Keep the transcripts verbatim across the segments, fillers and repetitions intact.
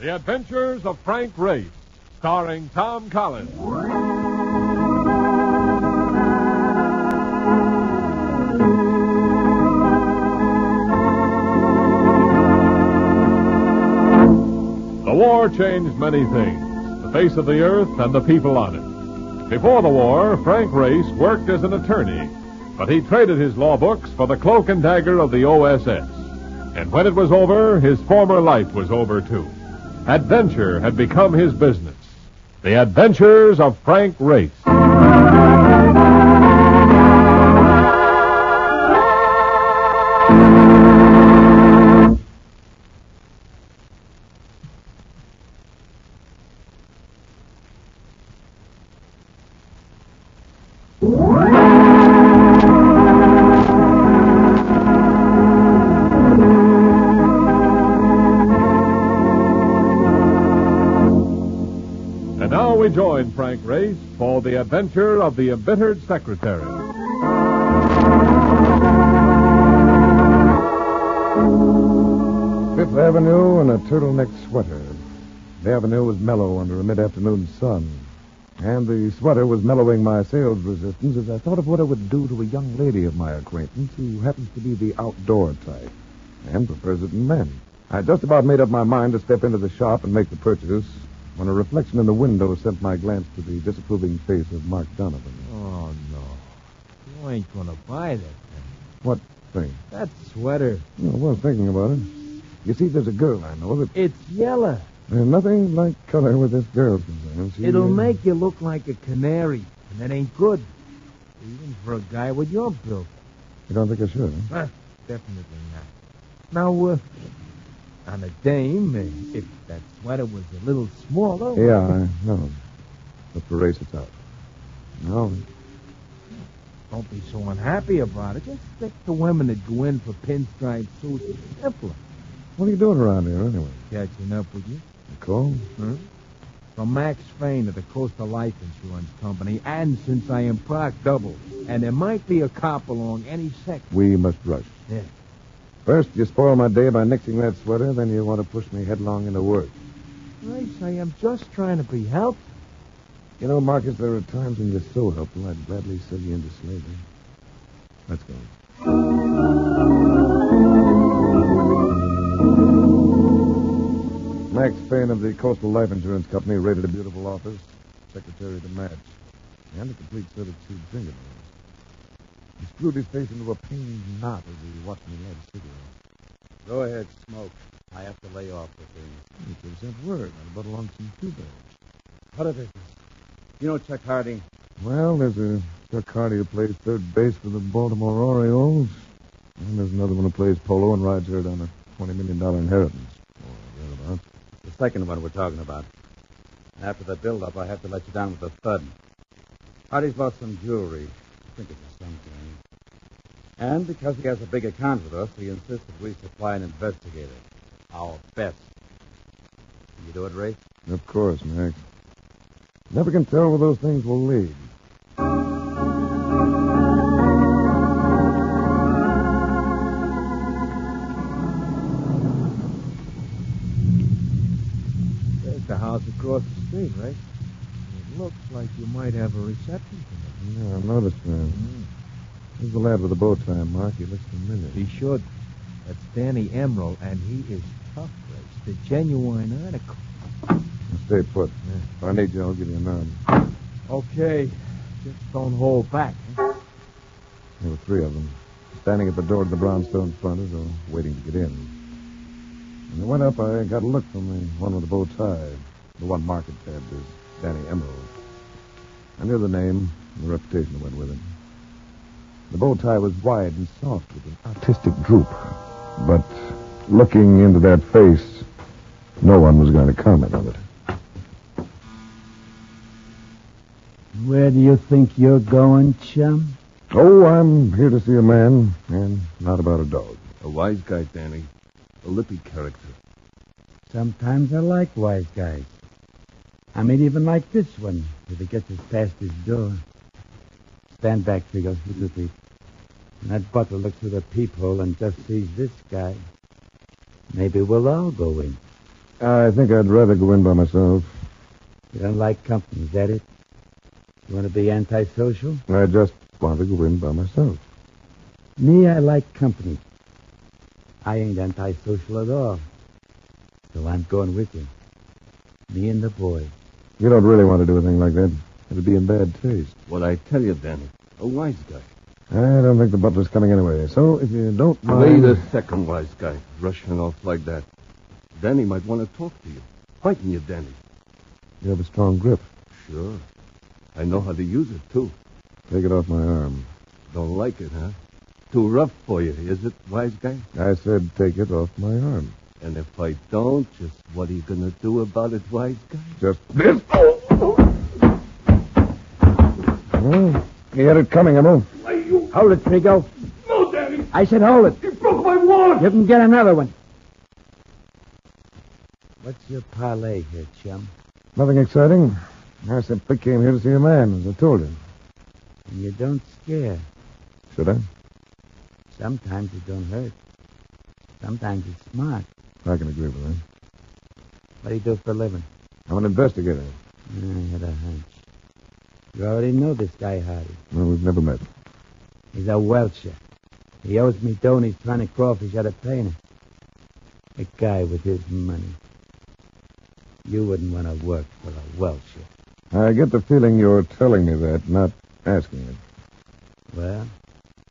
The Adventures of Frank Race, starring Tom Collins. The war changed many things, the face of the earth and the people on it. Before the war, Frank Race worked as an attorney, but he traded his law books for the cloak and dagger of the O S S. And when it was over, his former life was over, too. Adventure had become his business. The Adventures of Frank Race. Join Frank Race for The Adventure of the Embittered Secretary. Fifth Avenue and a turtleneck sweater. The avenue was mellow under a mid-afternoon sun, and the sweater was mellowing my sales resistance as I thought of what I would do to a young lady of my acquaintance who happens to be the outdoor type and prefers it in men. I just about made up my mind to step into the shop and make the purchase, when a reflection in the window sent my glance to the disapproving face of Mark Donovan. Oh, no. You ain't gonna buy that thing. What thing? That sweater. No, I was thinking about it. You see, there's a girl I know that... It's yellow. There's nothing like color with this girl's concerned. She... It'll make you look like a canary, and that ain't good. Even for a guy with your build. You don't think I should, huh? Uh, definitely not. Now, uh... on a dame, if that sweater was a little smaller... Yeah, I know. But for Race, it's out. No. Don't be so unhappy about it. Just stick to women that go in for pinstripe suits. It's simpler. What are you doing around here, anyway? Catching up with you. A call? Huh? From Max Fain of the Coastal Life Insurance Company, and since I am parked double, and there might be a cop along any second. We must rush. Yeah. First, you spoil my day by nixing that sweater, then you want to push me headlong into work. Race, I am just trying to be helpful. You know, Marcus, there are times when you're so helpful, I'd gladly sell you into slavery. Let's go. Max Fain of the Coastal Life Insurance Company rated a beautiful office, secretary to match, and a complete set of two fingernails. He screwed his face into a pained knot as he watched me light a cigarette. Go ahead, smoke. I have to lay off the thing. You could have sent word. I'd buttle on some tubers. What of it? You know Chuck Hardy? Well, there's a Chuck Hardy who plays third base for the Baltimore Orioles. And there's another one who plays polo and rides herd on a twenty million dollars inheritance. Or thereabouts. The second one we're talking about. After the build-up, I have to let you down with a thud. Hardy's lost some jewelry. Think of something. And because he has a big account with us, he insists that we supply an investigator. Our best. Can you do it, Ray? Of course, Max. Never can tell where those things will lead. There's the house across the street, Ray. It looks like you might have a reception for Yeah, I noticed that. Mm. Here's the lad with the bow tie, Mark. He looks familiar. He should. That's Danny Emerald, and he is tough, Race. The genuine article. Stay put. Yeah. If I need you, I'll give you a nod. Okay. Just don't hold back. Huh? There were three of them, standing at the door to the brownstone front as though waiting to get in. When they went up, I got a look from the one with the bow tie. The one Mark had tabbed is Danny Emerald. I knew the name and the reputation that went with it. The bow tie was wide and soft with an artistic droop. But looking into that face, no one was going to comment on it. Where do you think you're going, chum? Oh, I'm here to see a man, and not about a dog. A wise guy, Danny. A lippy character. Sometimes I like wise guys. I may even like this one, if he gets us past his door. Stand back, Trigo. Look at me. And that butler looks through the peephole and just sees this guy. Maybe we'll all go in. I think I'd rather go in by myself. You don't like company, is that it? You want to be antisocial? I just want to go in by myself. Me, I like company. I ain't antisocial at all. So I'm going with you. Me and the boy. You don't really want to do a thing like that. It'll be in bad taste. Well, I tell you, Danny, a wise guy. I don't think the butler's coming anyway. So if you don't mind... Wait a second, wise guy, rushing off like that. Danny might want to talk to you. Frighten you, Danny. You have a strong grip. Sure. I know how to use it, too. Take it off my arm. Don't like it, huh? Too rough for you, is it, wise guy? I said take it off my arm. And if I don't, just what are you going to do about it, wise guy? Just this. Oh! Oh. You had it coming, Emil. Why, you... Hold it, Trigo. No, Danny. I said hold it. You broke my wallet. You can get another one. What's your parlay here, chum? Nothing exciting. I simply came here to see a man, as I told you. And you don't scare. Should I? Sometimes it don't hurt. Sometimes it's smart. I can agree with that. What do you do for a living? I'm an investigator. I had a hunch. You already know this guy, Hardy. Well, we've never met. He's a Welcher. He owes me dough and he's trying to crawfish out of painter. A guy with his money. You wouldn't want to work for a Welcher. I get the feeling you're telling me that, not asking it. Well,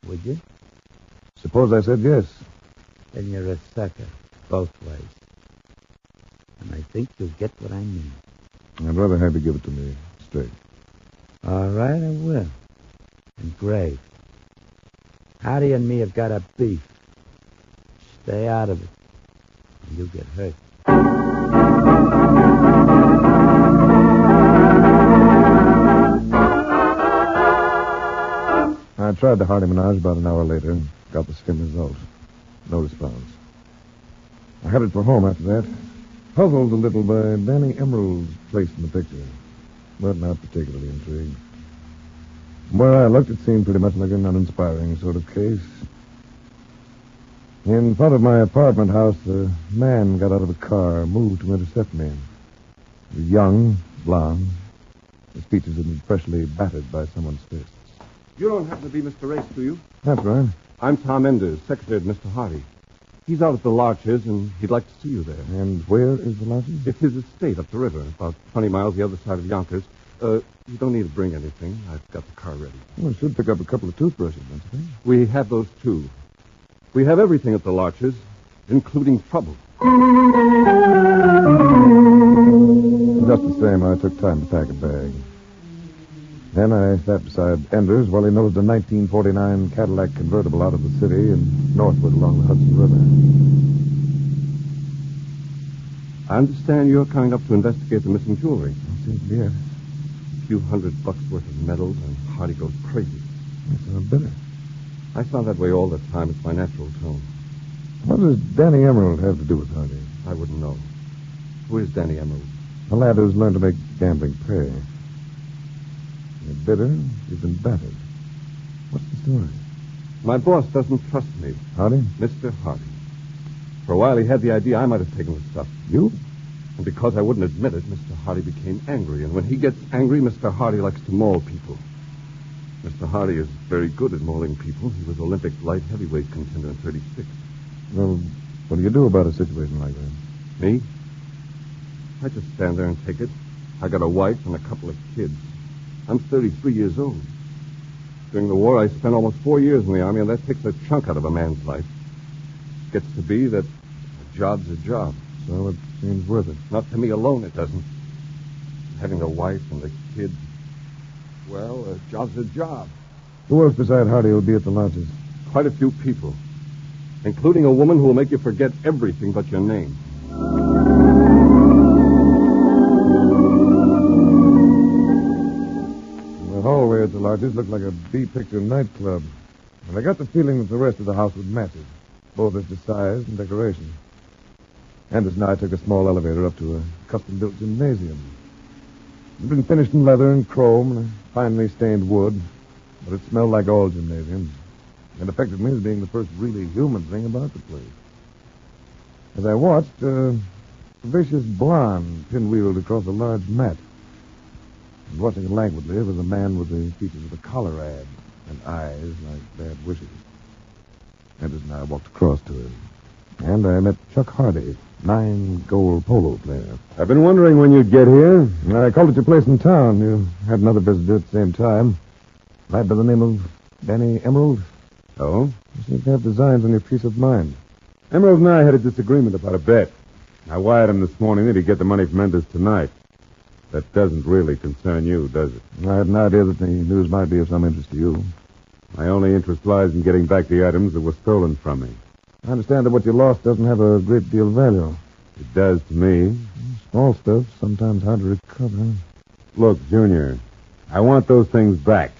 would you? Suppose I said yes. Then you're a sucker, both ways. And I think you'll get what I mean. I'd rather have you give it to me straight. All right, I will. And grave. Hardy and me have got a beef. Stay out of it, and you'll get hurt. I tried the Hardy Menage about an hour later and got the same result. No response. I headed for home after that, puzzled a little by Danny Emerald's place in the picture, but not particularly intrigued. From where I looked, it seemed pretty much like an uninspiring sort of case. In front of my apartment house, a man got out of a car, moved to intercept me. He was young, blond. His features had been freshly battered by someone's fists. You don't happen to be Mister Race, do you? That's right. I'm Tom Enders, secretary of Mister Hardy. He's out at the Larches, and he'd like to see you there. And where is the Larches? It's his estate up the river, about twenty miles the other side of Yonkers. Uh, you don't need to bring anything. I've got the car ready. Well, we should pick up a couple of toothbrushes, don't you think? We have those, too. We have everything at the Larches, including trouble. Just the same, I took time to pack a bag. Then I sat beside Enders while he noticed a nineteen forty-nine Cadillac convertible out of the city and northward along the Hudson River. I understand you're coming up to investigate the missing jewelry. That seems to be it. A few hundred bucks worth of medals and Hardy goes crazy. That's not better. I sound that way all the time. It's my natural tone. What does Danny Emerald have to do with Hardy? I wouldn't know. Who is Danny Emerald? A lad who's learned to make gambling pay. You're bitter. You've been battered. What's the story? My boss doesn't trust me. Hardy? Mister Hardy. For a while, he had the idea I might have taken the stuff. You? And because I wouldn't admit it, Mister Hardy became angry. And when he gets angry, Mister Hardy likes to maul people. Mister Hardy is very good at mauling people. He was Olympic light heavyweight contender in thirty-six. Well, what do you do about a situation like that? Me? I just stand there and take it. I got a wife and a couple of kids. I'm thirty-three years old. During the war, I spent almost four years in the Army, and that takes a chunk out of a man's life. It gets to be that a job's a job. So it seems worth it. Not to me alone, it doesn't. Having a wife and a kid, well, a job's a job. Who else beside Hardy will be at the Lodges? Quite a few people, including a woman who will make you forget everything but your name. The Larches looked like a B-picture nightclub, and I got the feeling that the rest of the house was massive, both as to size and decoration. Anderson and I took a small elevator up to a custom-built gymnasium. It had been finished in leather and chrome and finely stained wood, but it smelled like all gymnasiums, and affected me as being the first really human thing about the place. As I watched, uh, vicious blonde pinwheeled across a large mat. And watching it languidly was a man with the features of a Colorad and eyes like bad wishes. Enders and I walked across to him. And I met Chuck Hardy, nine-goal polo player. I've been wondering when you'd get here. I called at your place in town. You had another visitor at the same time. Right by the name of Danny Emerald. Oh? You seem to have designs on your peace of mind. Emerald and I had a disagreement about a bet. I wired him this morning that he'd get the money from Enders tonight. That doesn't really concern you, does it? I had an idea that the news might be of some interest to you. My only interest lies in getting back the items that were stolen from me. I understand that what you lost doesn't have a great deal of value. It does to me. Small stuff, sometimes hard to recover. Look, Junior, I want those things back.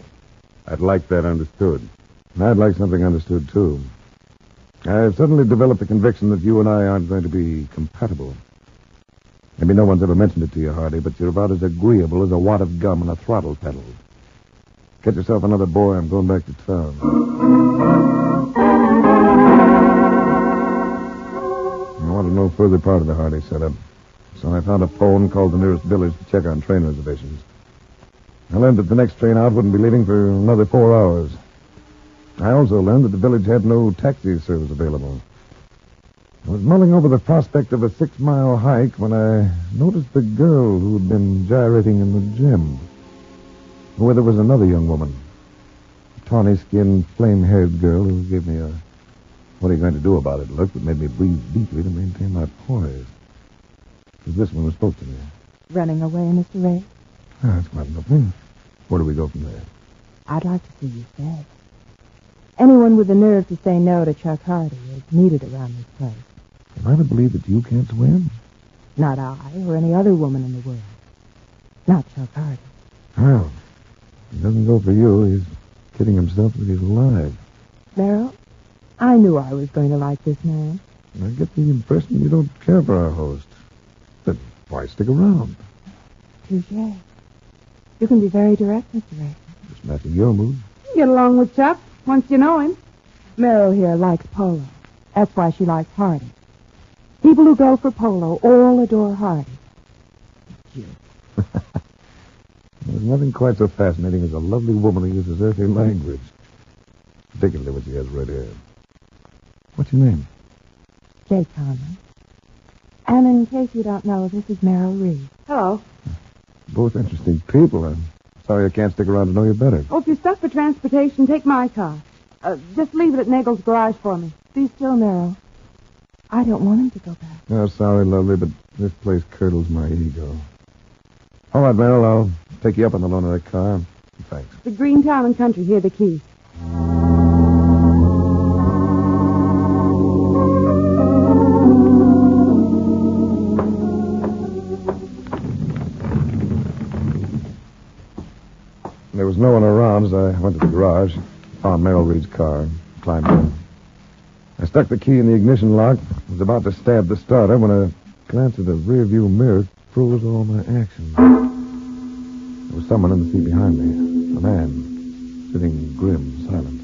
I'd like that understood. And I'd like something understood, too. I've suddenly developed the conviction that you and I aren't going to be compatible. Maybe no one's ever mentioned it to you, Hardy, but you're about as agreeable as a wad of gum and a throttle pedal. Get yourself another boy. I'm going back to town. I wanted no further part of the Hardy setup, so I found a phone, called the nearest village to check on train reservations. I learned that the next train out wouldn't be leaving for another four hours. I also learned that the village had no taxi service available. I was mulling over the prospect of a six-mile hike when I noticed the girl who'd been gyrating in the gym, where there was another young woman, a tawny-skinned, flame-haired girl who gave me a... What are you going to do about it? Look, it made me breathe deeply to maintain my poise. Because this one was spoke to me. Running away, Mister Ray? Ah, that's quite an opening. Where do we go from there? I'd like to see you fed. Anyone with the nerve to say no to Chuck Hardy is needed around this place. Am I to believe that you can't swim? Not I or any other woman in the world. Not Chuck Hardy. Well, he doesn't go for you. He's kidding himself that he's alive. Merrill? I knew I was going to like this man. I get the impression you don't care for our host. Then why stick around? Touché. You can be very direct, Mister Rayson. It's not in your mood. You get along with Chuck once you know him. Merrill here likes polo. That's why she likes Hardy. People who go for polo all adore Hardy. You. There's nothing quite so fascinating as a lovely woman who uses earthly language. Particularly when she has red hair. What's your name? Jake Harmon. And in case you don't know, this is Merrill Reed. Hello. Both interesting people. I'm sorry I can't stick around to know you better. Oh, if you're stuck for transportation, take my car. Uh, just leave it at Nagel's garage for me. Be still, Merrill. I don't want him to go back. Oh, sorry, lovely, but this place curdles my ego. All right, Merrill, I'll take you up on the loan of that car. Thanks. The Green Town and Country. Here are the keys. There was no one around, so I went to the garage, found Merrill Reed's car, climbed in. I stuck the key in the ignition lock, was about to stab the starter when a glance at the rearview mirror froze all my action. There was someone in the seat behind me, a man, sitting grim, silent.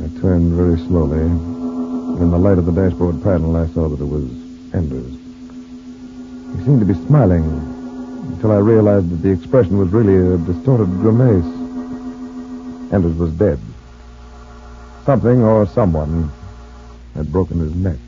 I turned very slowly, and in the light of the dashboard panel, I saw that it was Enders. He seemed to be smiling, until I realized that the expression was really a distorted grimace. Enders was dead. Something or someone had broken his neck.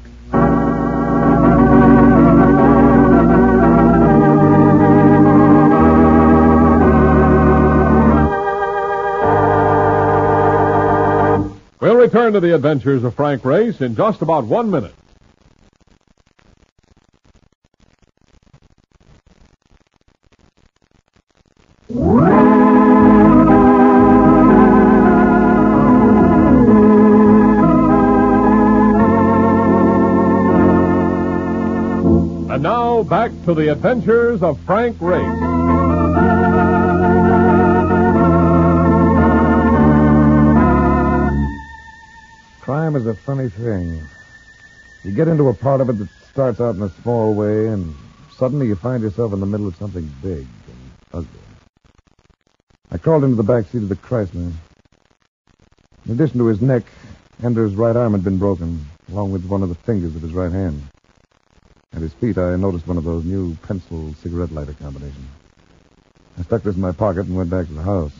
We'll return to the adventures of Frank Race in just about one minute. And now, back to the adventures of Frank Race. Crime is a funny thing. You get into a part of it that starts out in a small way, and suddenly you find yourself in the middle of something big and ugly. I crawled into the back seat of the Chrysler. In addition to his neck, Enders' right arm had been broken, along with one of the fingers of his right hand. At his feet, I noticed one of those new pencil cigarette lighter combinations. I stuck this in my pocket and went back to the house.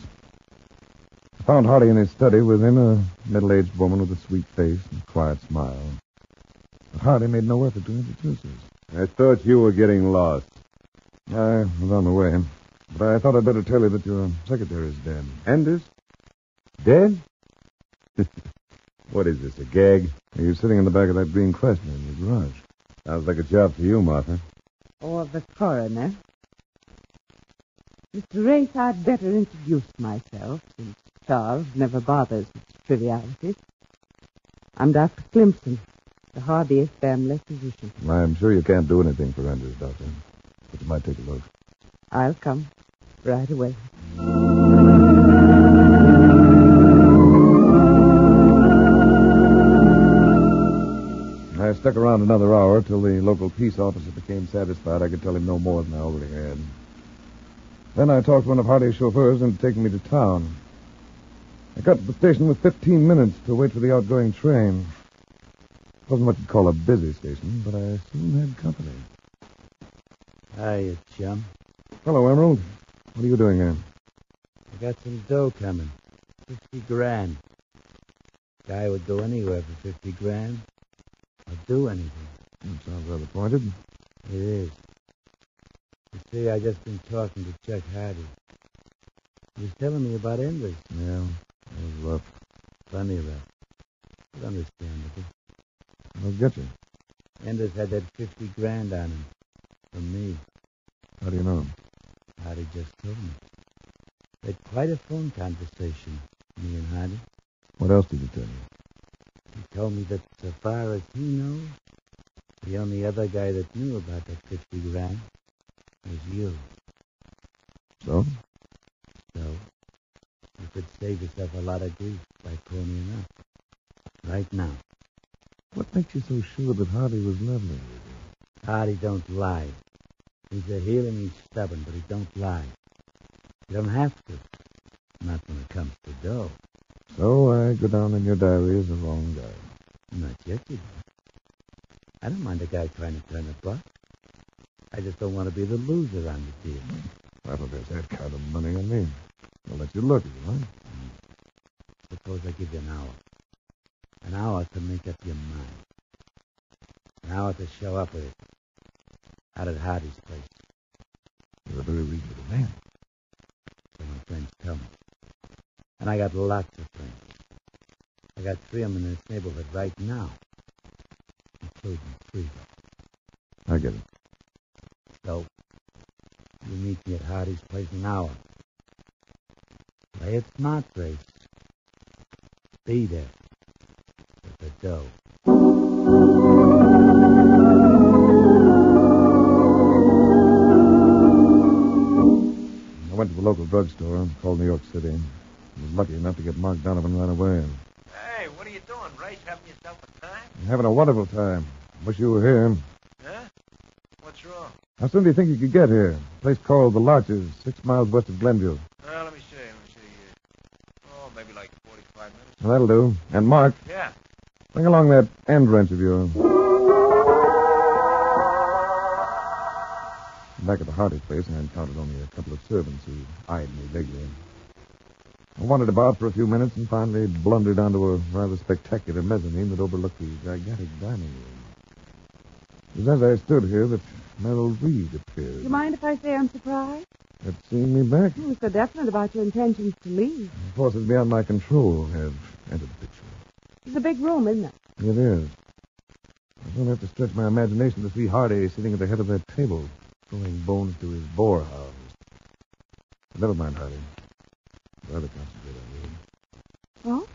I found Hardy in his study with him, a middle-aged woman with a sweet face and a quiet smile. But Hardy made no effort to introduce us. I thought you were getting lost. I was on the way, but I thought I'd better tell you that your secretary is dead. Enders? Dead? What is this, a gag? He was sitting in the back of that green Chrysler in the garage. Sounds like a job for you, Martha. Or the coroner. Mister Race, I'd better introduce myself, since Charles never bothers with trivialities. I'm Doctor Clemson, the Hardiest family physician. I'm sure you can't do anything for Andrews, Doctor, but you might take a look. I'll come right away. I stuck around another hour till the local peace officer became satisfied I could tell him no more than I already had. Then I talked one of Hardy's chauffeurs into taking me to town. I got to the station with fifteen minutes to wait for the outgoing train. It wasn't what you'd call a busy station, but I soon had company. Hiya, chum. Hello, Emerald. What are you doing here? I got some dough coming. Fifty grand. Guy would go anywhere for fifty grand. I'll do anything. That sounds rather pointed. It is. You see, I just been talking to Chuck Hardy. He was telling me about Enders. Yeah, that was rough. Funny rough. But understandable. I'll get you. Enders had that fifty grand on him. From me. How do you know him? Hardy just told me. They had quite a phone conversation, me and Hardy. What else did he tell you? He told me that so far as he knows, the only other guy that knew about that fifty grand was you. So? So, you could save yourself a lot of grief by pulling me up. Right now. What makes you so sure that Hardy was leveling you? Hardy don't lie. He's a heel and he's stubborn, but he don't lie. You don't have to. Not when it comes to dough. So I go down in your diary as the wrong guy. Not yet, you don't. I don't mind a guy trying to turn a buck. I just don't want to be the loser on the deal. Well, if there's that kind of money on me, I'll let you look at it, right? Suppose I give you an hour. An hour to make up your mind. An hour to show up with it. Out at Hardy's place. You're a very reasonable man. So my friends tell me. And I got lots of friends. I got three of them in this neighborhood right now. Including Trigo. I get it. So, you meet me at Hardy's place an hour. Play it smart, Race. Be there. With the dough. I went to the local drugstore called New York City. I was lucky enough to get Mark Donovan right away. Hey, what are you doing, Race? Having yourself a time? I'm having a wonderful time. Wish you were here. Huh? What's wrong? How soon do you think you could get here? A place called the Larches, six miles west of Glenview. Well, let me see. Let me see. Oh, maybe like forty-five minutes. Well, that'll do. And Mark. Yeah. Bring along that end wrench of yours. Back at the Hardy place, I encountered only a couple of servants who eyed me vaguely. I wandered about for a few minutes and finally blundered onto a rather spectacular mezzanine that overlooked the gigantic dining room. It was as I stood here that Merrill Reed appeared. Do you mind if I say I'm surprised? At seeing me back? You were so definite about your intentions to leave. Forces beyond my control have entered the picture. It's a big room, isn't it? It is. I don't have to stretch my imagination to see Hardy sitting at the head of that table, throwing bones to his boar hounds. But never mind, Hardy. Rather concentrate on you. Oh?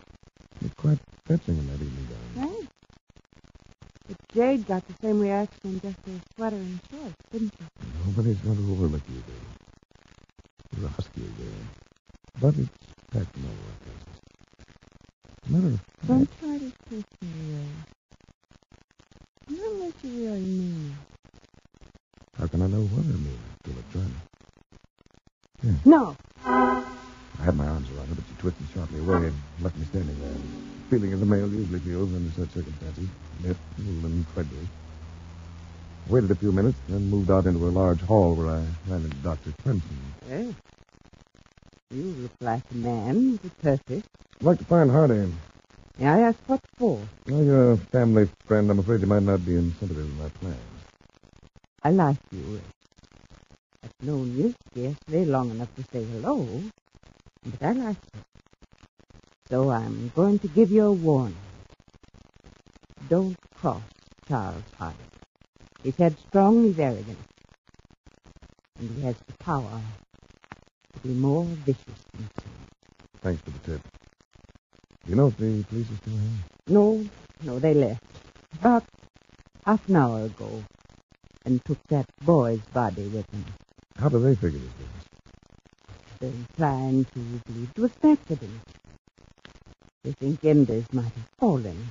You're quite fetching in that evening gown. Right. But Jade got the same reaction in just a sweater and shorts, didn't she? Nobody's going to overlook you, baby. You're a husky again. But it's packed in all our cases. As a matter of fact... Don't try to kiss me, Ray. Not unless you really mean it. How can I know what I mean until I try it? Yeah. No! I had my arms around her, but she twisted sharply away and left me standing there, feeling as a male usually feels under such circumstances, left, little and credulous. I waited a few minutes, then moved out into a large hall where I ran into Doctor Clemson. Oh. You look like a man with purpose. I'd like to find Hardy. May I ask what for? Well, you're a family friend. I'm afraid you might not be in sympathy with my plans. I like you. I've known you scarcely long enough to say hello, but I like you. So I'm going to give you a warning. Don't cross Charles Hardy. He's headstrong, he's arrogant, and he has the power to be more vicious than so. Thanks for the tip. Do you know if the police are still here? No, no, they left about half an hour ago and took that boy's body with them. How do they figure this business? They're inclined to believe it was an accident. They think Enders might have fallen,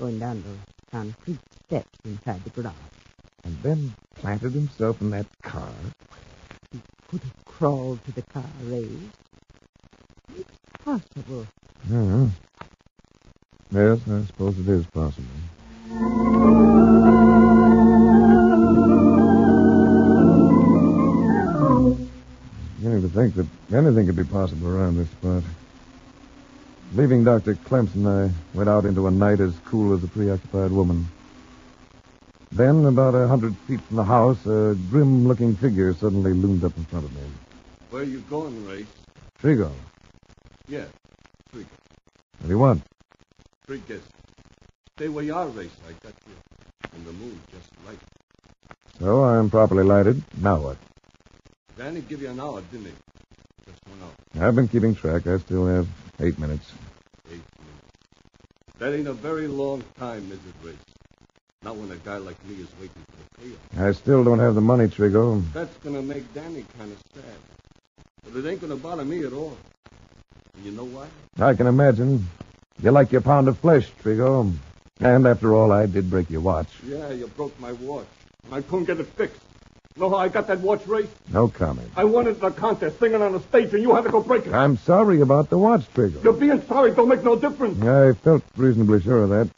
going down those concrete steps inside the garage. And then planted himself in that car? He could have crawled to the car, Ray. It's possible. Yeah. Yes, I suppose it is possible. I'm beginning to think that anything could be possible around this spot. Leaving Doctor Clemson, I went out into a night as cool as a preoccupied woman. Then, about a hundred feet from the house, a grim-looking figure suddenly loomed up in front of me. Where are you going, Ray? Trigo. Yeah, Trigo. What do you want? Trigo. Stay where you are, Ray. I got you. And the moon just light. So I'm properly lighted. Now what? Danny give you an hour, didn't he? Just one hour. I've been keeping track. I still have eight minutes. Eight minutes. That ain't a very long time, is it, Ray? Not when a guy like me is waiting for the payoff. I still don't have the money, Trigo. That's going to make Danny kind of sad. But it ain't going to bother me at all. And you know why? I can imagine. You like your pound of flesh, Trigo. And after all, I did break your watch. Yeah, you broke my watch. And I couldn't get it fixed. Know how I got that watch, Ray? No comment. I won it in a contest, singing on the stage, and you had to go break it. I'm sorry about the watch, Trigo. You're being sorry don't make no difference. I felt reasonably sure of that.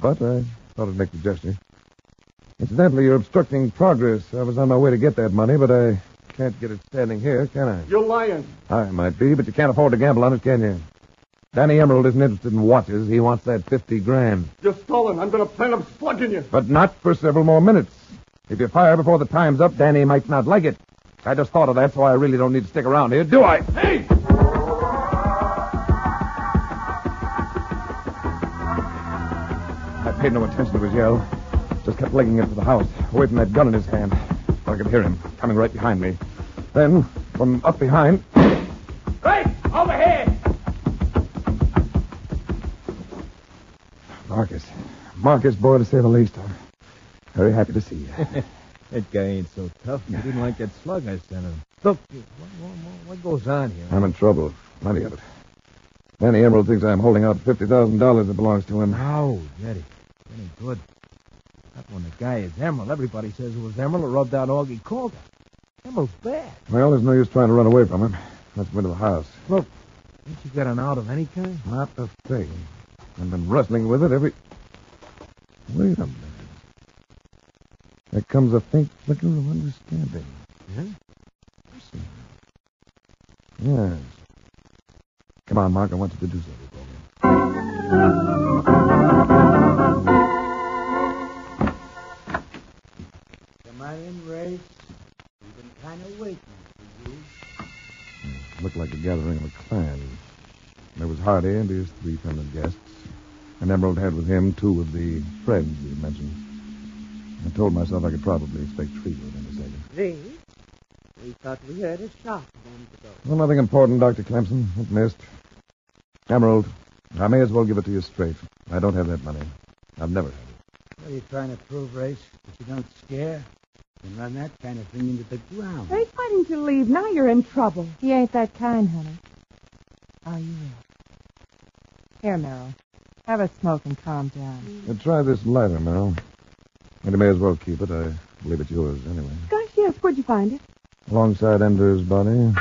But I... I thought I'd make the gesture. Incidentally, you're obstructing progress. I was on my way to get that money, but I can't get it standing here, can I? You're lying. I might be, but you can't afford to gamble on it, can you? Danny Emerald isn't interested in watches. He wants that fifty grand. You're stalling. I'm going to plan on slugging you. But not for several more minutes. If you fire before the time's up, Danny might not like it. I just thought of that, so I really don't need to stick around here, do I? Hey! I paid no attention to his yell. Just kept legging it to the house, away from that gun in his hand. I could hear him coming right behind me. Then, from up behind... Right! Overhead! Marcus. Marcus, boy, to say the least. I'm very happy to see you. That guy ain't so tough. He didn't like that slug I sent him. Look, what, what, what goes on here? I'm in trouble. Plenty of it. Danny Emerald thinks I'm holding out fifty thousand dollars that belongs to him. Oh, Daddy. Any good. Not when the guy is Emerald. Everybody says it was Emerald who rubbed out Augie Calder. Emerald's bad. Well, there's no use trying to run away from him. Let's go into the house. Look, ain't you got an out of any kind? Not a thing. I've been wrestling with it every... Wait a minute. There comes a faint flicker of understanding. Yeah? Yes. Come on, Mark. I want you to do something for me. Come on in, Ray. We've been kind of waiting for you. It looked like a gathering of a clan. There was Hardy and his three feminine guests. And Emerald had with him two of the friends you mentioned. I told myself I could probably expect Trigo in a second. Ray? We thought we heard a shot a moment ago. Well, nothing important, Doctor Clemson. It missed. Emerald, I may as well give it to you straight. I don't have that money. I've never had it. What are you trying to prove, Race? That you don't scare? You can run that kind of thing into the ground. Race, why didn't you leave? Now you're in trouble. He ain't that kind, honey. Are you in? Here, Merrill. Have a smoke and calm down. Now, try this lighter, Merrill. And you may as well keep it. I believe it's yours anyway. Gosh, yes. Where'd you find it? Alongside Ender's body.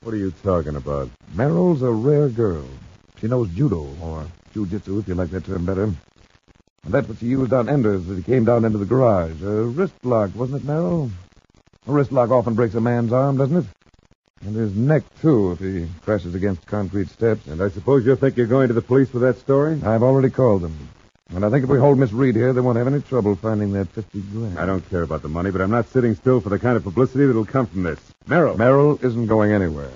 What are you talking about? Merrill's a rare girl. She knows judo, or jiu-jitsu, if you like that term better. And that's what she used on Enders as he came down into the garage. A wrist lock, wasn't it, Merrill? A wrist lock often breaks a man's arm, doesn't it? And his neck, too, if he crashes against concrete steps. And I suppose you think you're going to the police with that story? I've already called them. And I think if we hold Miss Reed here, they won't have any trouble finding that fifty grand. I don't care about the money, but I'm not sitting still for the kind of publicity that'll come from this. Merrill. Merrill isn't going anywhere.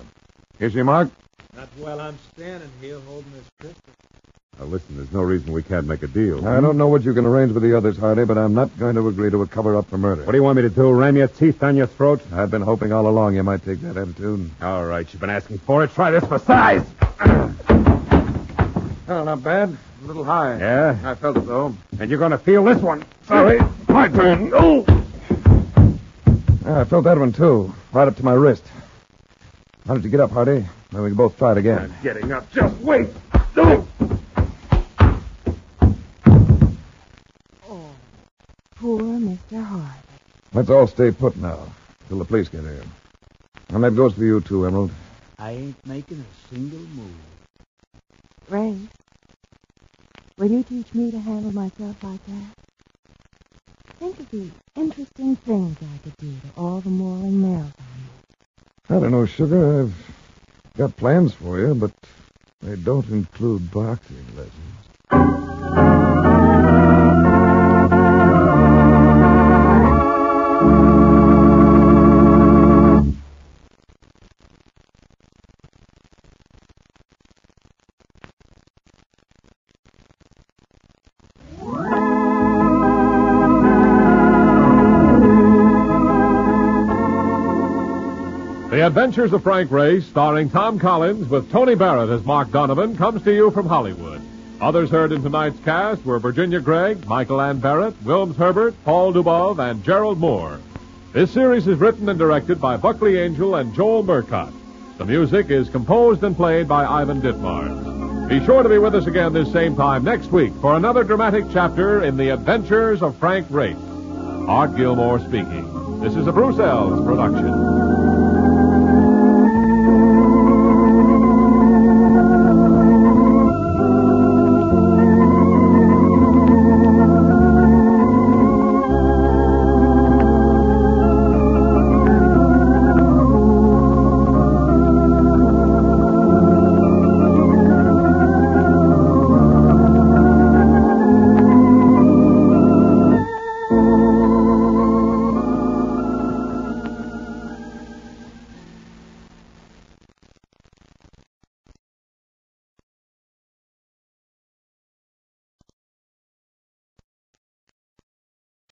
Is she, Mark? Not while I'm standing here holding this pistol. Now, listen, there's no reason we can't make a deal. I don't know what you can arrange with the others, Hardy, but I'm not going to agree to a cover-up for murder. What do you want me to do, ram your teeth down your throat? I've been hoping all along you might take that attitude. All right, you've been asking for it. Try this for size. Well, not bad. A little high. Yeah? I felt it, though. And you're going to feel this one. Sorry. My turn. Oh! Yeah, I felt that one, too. Right up to my wrist. How did you get up, Hardy? Then we can both try it again. I'm getting up. Just wait. Oh! Poor Mister Hardy. Let's all stay put now, till the police get here. And that goes for you, too, Emerald. I ain't making a single move. Frank, will you teach me to handle myself like that? Think of the interesting things I could do to all the moral males I know. I don't know, Sugar. I've got plans for you, but they don't include boxing lessons. The Adventures of Frank Race, starring Tom Collins with Tony Barrett as Mark Donovan, comes to you from Hollywood. Others heard in tonight's cast were Virginia Gregg, Michael Ann Barrett, Wilms Herbert, Paul Dubov, and Gerald Moore. This series is written and directed by Buckley Angel and Joel Murcott. The music is composed and played by Ivan Ditmars. Be sure to be with us again this same time next week for another dramatic chapter in The Adventures of Frank Race. Art Gilmore speaking. This is a Bruce Eells production.